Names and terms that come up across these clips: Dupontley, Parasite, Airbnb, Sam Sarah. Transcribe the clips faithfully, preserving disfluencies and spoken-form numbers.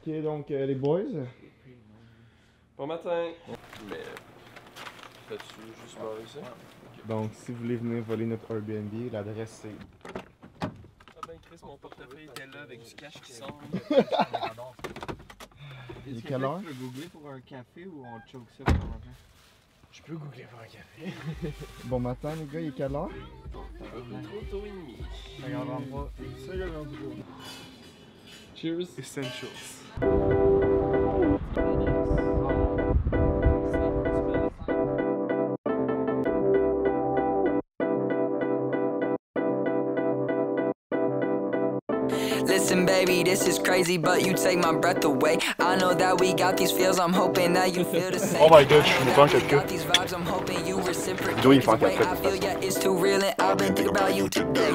Ok, donc euh, les boys. Bon matin. Mais t'as-tu juste parlé ça? Okay. Donc si vous voulez venir voler notre Airbnb, l'adresse c'est... Ah ben Chris, mon portefeuille était là avec du cash qui sort. Est-ce que tu peux googler pour un café ou on choke ça pour un café? Je peux googler pour un café. Bon matin les gars, il est quelle heure? Trop tôt et demi. cinquante-trois. cinquante-trois. Cheers. Essentials. Listen baby, this is crazy, but you take my breath away. I know that we got these feels, I'm hoping that you feel the same. Oh my god, je suis pas en quatre K. Joe, il est pas en quatre K. It's too real and I've been thinking about you today.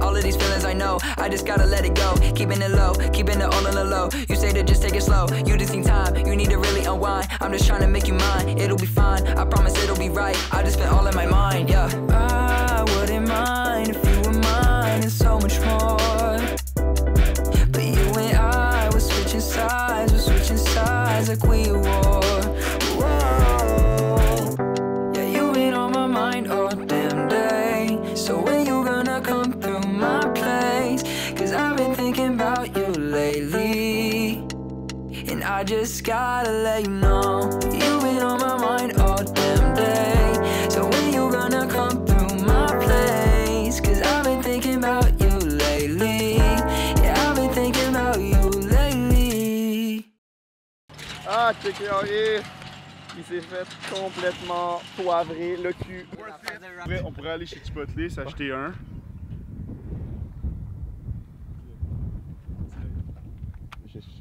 All of these feelings I know, I just gotta let it go. Keeping it low, keeping it all on the low. You say to just take it slow, you just need time. You need to really unwind, I'm just trying to make you mine. It'll be fine, I promise it'll be right. I just spent all in my mind, yeah. I wouldn't mind if you were mine and so much more. Sides, we're switching sides like we were. Whoa. Yeah, you've been on my mind all damn day. So when you gonna come through my place? Cause I've been thinking about you lately, and I just gotta let you know. You've been on my mind all damn day. So when you gonna come through my place? Cause I've been thinking about you lately. Yeah, I've been thinking about you lately. Ah, check it out, il s'est fait complètement poivrer le cul. Après, on pourrait aller chez Dupontley, s'acheter un. Je sais pas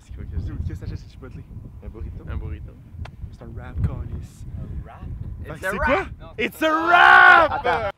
ce qu'il dit. Je sais pas ce qu'il faut que je dise. Qu'est-ce que t'achètes chez Dupontley? Un burrito. Un burrito. C'est un rap, Carlis. Un rap? C'est quoi? It's a rap!